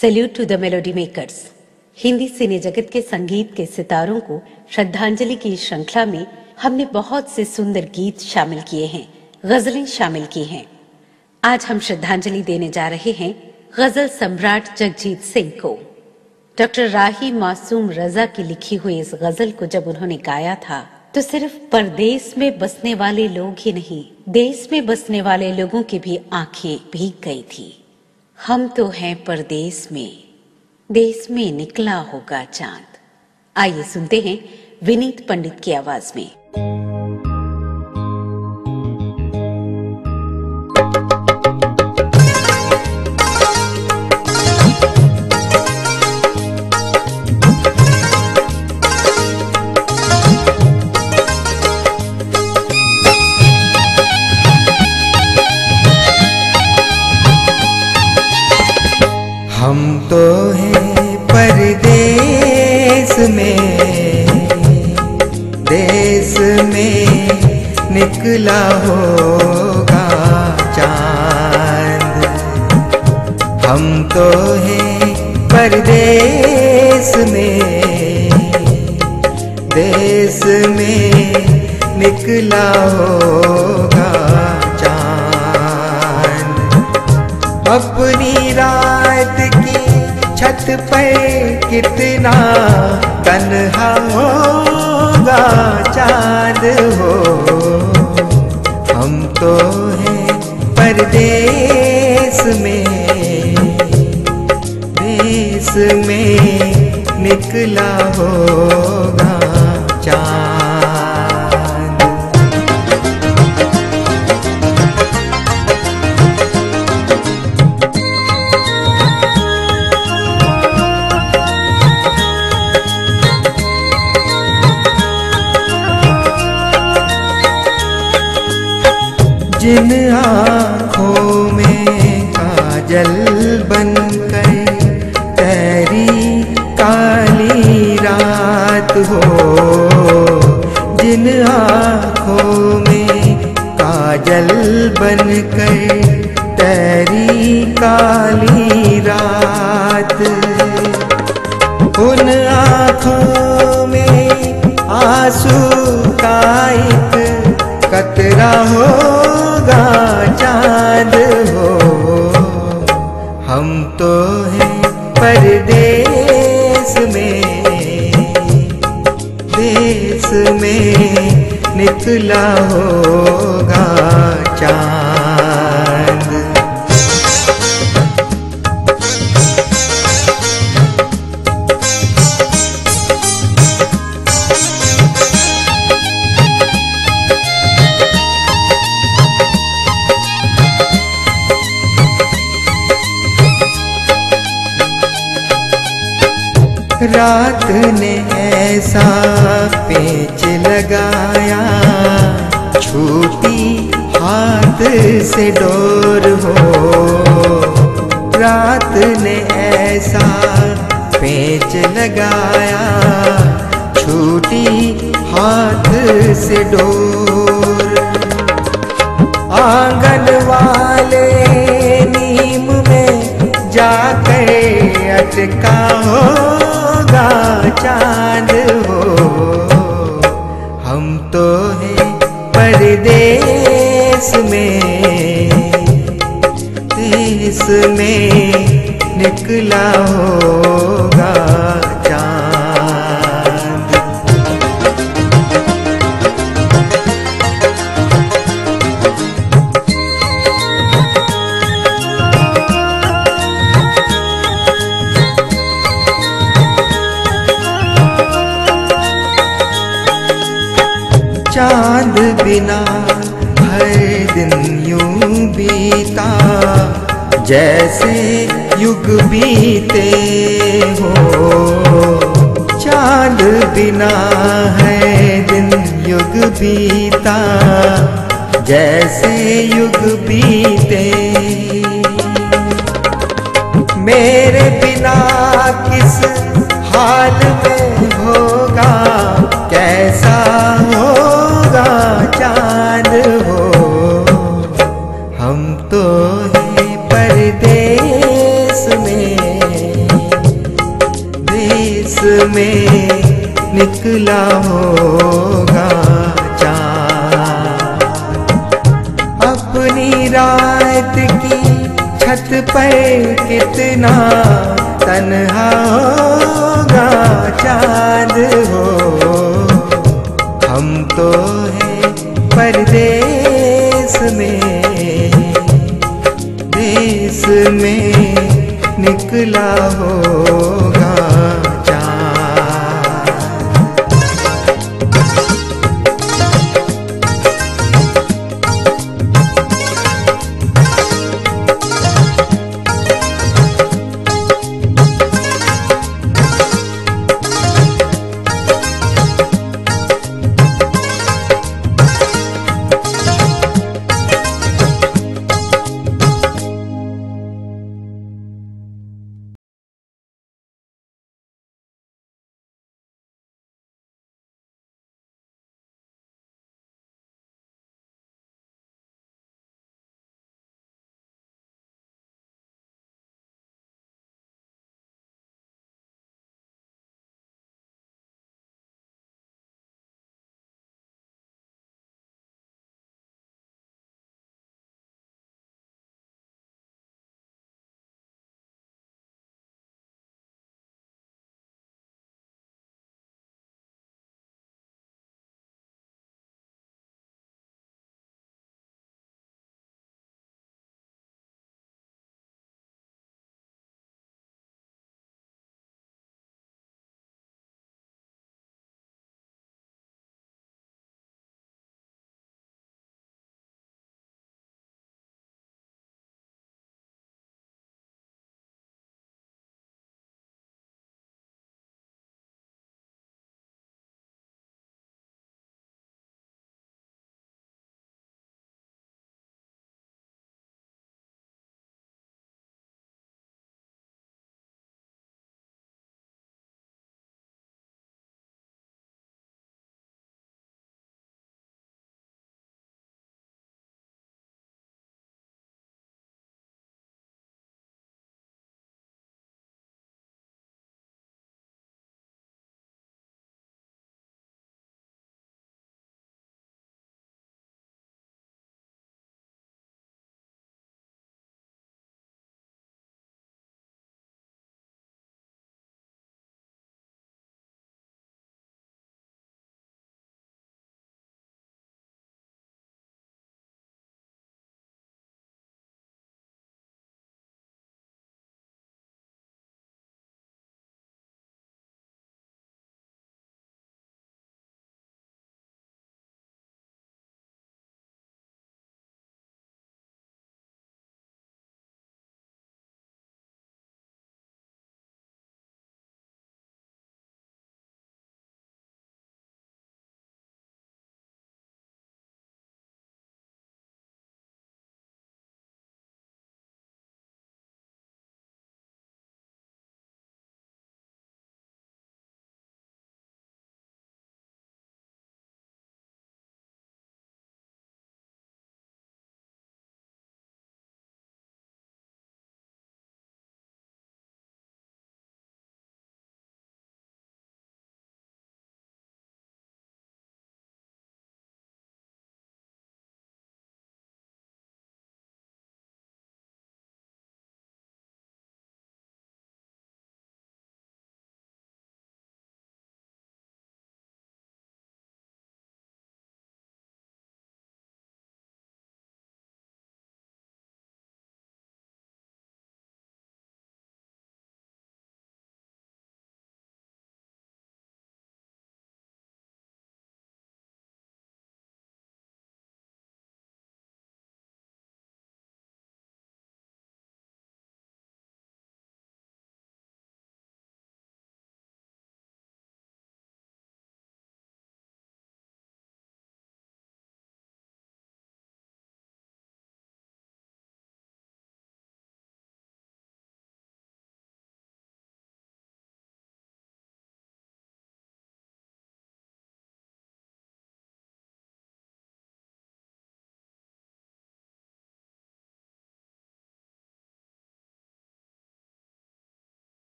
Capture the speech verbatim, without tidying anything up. Salute to the melody makers. Hindi सिने जगत के संगीत के सितारों को श्रद्धांजलि की श्रृंखला में हमने बहुत से सुंदर गीत शामिल किए हैं, गजलें शामिल की हैं। आज हम श्रद्धांजलि देने जा रहे हैं गजल सम्राट जगजीत सिंह को। डॉक्टर राही मासूम रजा की लिखी हुई इस गजल को जब उन्होंने गाया था तो सिर्फ परदेश में बसने वाले लोग ही नहीं, देश में बसने वाले लोगों की भी आंखें भीग गई थी। हम तो हैं परदेश में, देश में निकला होगा चांद। आइए सुनते हैं विनीत पंडित की आवाज में। हम तो हैं परदेश में, देश में निकला होगा चांद। हम तो हैं परदेश में, देश में निकला होगा चांद। अपनी रात की छत पर कितना तन्हा होगा चांद हो। हम तो हैं परदेश में, देश में निकला होगा चांद। जिन आँखों में काजल बनकर तेरी काली रात हो, जिन आँखों में काजल बनकर तेरी काली रात, उन आँखों में आंसू का एक कतरा हो चांद हो। हम तो हैं परदेश में, देश में निकला होगा चांद। रात ने ऐसा पेच लगाया छूटी हाथ से डोर हो। रात ने ऐसा पेच लगाया छूटी हाथ से डोर। आंगन वाले नीम में जाकर अटका हो चांद हो। हम तो हैं परदेश में, देश में निकला होगा चांद। चांद बिना हर दिन यूं बीता जैसे युग बीते हो। चांद बिना हर दिन युग बीता जैसे युग बीते। मेरे बिना किस हाल में होगा, कैसा होगा चांद हो। हम तो हैं परदेश में, में निकला होगा चाँद, अपनी रात की छत पर कितना तन्हा होगा चाँद हो। हम तो हैं परदेस में, देश में निकला हो।